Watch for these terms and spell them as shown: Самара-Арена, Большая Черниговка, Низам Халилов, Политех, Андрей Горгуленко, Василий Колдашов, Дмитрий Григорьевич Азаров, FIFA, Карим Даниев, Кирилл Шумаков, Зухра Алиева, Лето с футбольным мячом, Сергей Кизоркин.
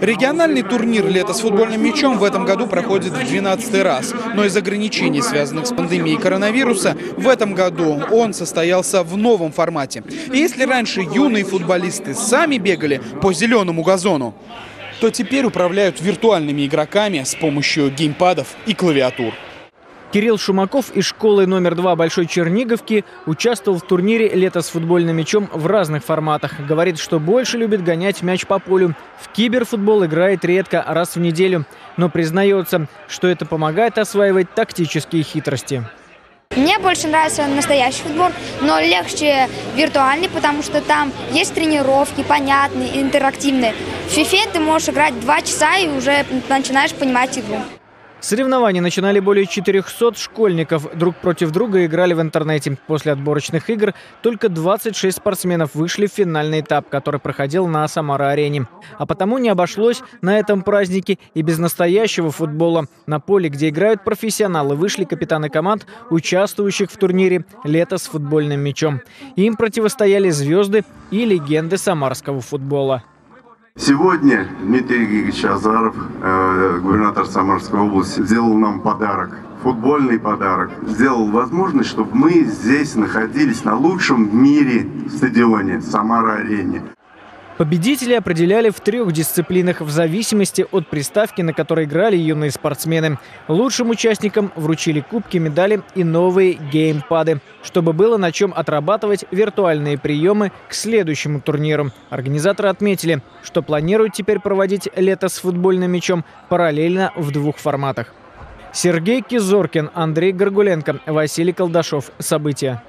Региональный турнир «Лето с футбольным мячом» в этом году проходит в 12-й раз. Но из ограничений, связанных с пандемией коронавируса, в этом году он состоялся в новом формате. И если раньше юные футболисты сами бегали по зеленому газону, то теперь управляют виртуальными игроками с помощью геймпадов и клавиатур. Кирилл Шумаков из школы номер 2 Большой Черниговки участвовал в турнире «Лето с футбольным мячом» в разных форматах. Говорит, что больше любит гонять мяч по полю. В киберфутбол играет редко, раз в неделю. Но признается, что это помогает осваивать тактические хитрости. Мне больше нравится настоящий футбол, но легче виртуальный, потому что там есть тренировки понятные, интерактивные. В FIFA ты можешь играть 2 часа и уже начинаешь понимать игру. Соревнования начинали более 400 школьников. Друг против друга играли в интернете. После отборочных игр только 26 спортсменов вышли в финальный этап, который проходил на Самара-Арене. А потому не обошлось на этом празднике и без настоящего футбола. На поле, где играют профессионалы, вышли капитаны команд, участвующих в турнире «Лето с футбольным мячом». Им противостояли звезды и легенды самарского футбола. Сегодня Дмитрий Григорьевич Азаров, губернатор Самарской области, сделал нам подарок, футбольный подарок. Сделал возможность, чтобы мы здесь находились на лучшем в мире стадионе Самара-Арене. Победители определяли в 3 дисциплинах в зависимости от приставки, на которой играли юные спортсмены. Лучшим участникам вручили кубки, медали и новые геймпады, чтобы было на чем отрабатывать виртуальные приемы к следующему турниру. Организаторы отметили, что планируют теперь проводить «Лето с футбольным мячом» параллельно в 2 форматах. Сергей Кизоркин, Андрей Горгуленко, Василий Колдашов. События.